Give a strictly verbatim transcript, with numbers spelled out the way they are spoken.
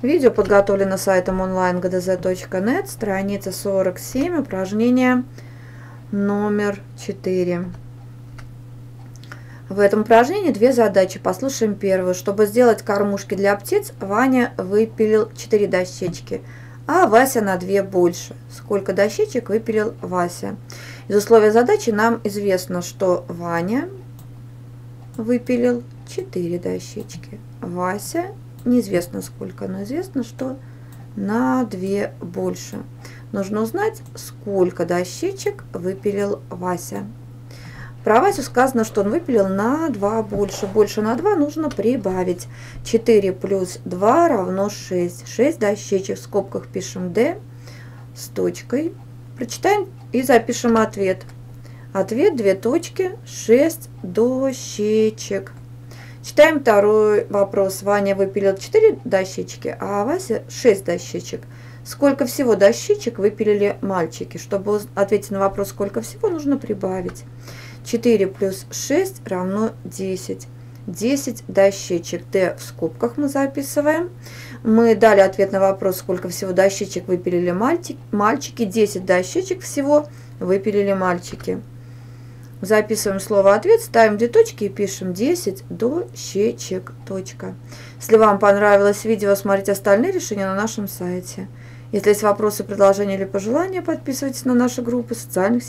Видео подготовлено сайтом онлайн точка джи ди зет точка нет, страница сорок семь, упражнение номер четыре. В этом упражнении две задачи. Послушаем первую. Чтобы сделать кормушки для птиц, Ваня выпилил четыре дощечки, а Вася на две больше. Сколько дощечек выпилил Вася? Из условия задачи нам известно, что Ваня выпилил четыре дощечки, Вася неизвестно сколько, но известно, что на две больше. Нужно узнать, сколько дощечек выпилил Вася. Про Васю сказано, что он выпилил на два больше. Больше на два нужно прибавить. четыре плюс два равно шесть. шесть дощечек. В скобках пишем D с точкой. Прочитаем и запишем ответ. Ответ две точки, шесть дощечек. Читаем второй вопрос. Ваня выпилил четыре дощечки, а Вася шесть дощечек. Сколько всего дощечек выпилили мальчики? Чтобы ответить на вопрос, сколько всего, нужно прибавить. четыре плюс шесть равно десять. десять дощечек. Т в скобках мы записываем. Мы дали ответ на вопрос, сколько всего дощечек выпилили мальчики. десять дощечек всего выпилили мальчики. Записываем слово-ответ, ставим две точки и пишем десять дощечек. Точка. Если вам понравилось видео, смотрите остальные решения на нашем сайте. Если есть вопросы, предложения или пожелания, подписывайтесь на наши группы в социальных сетях.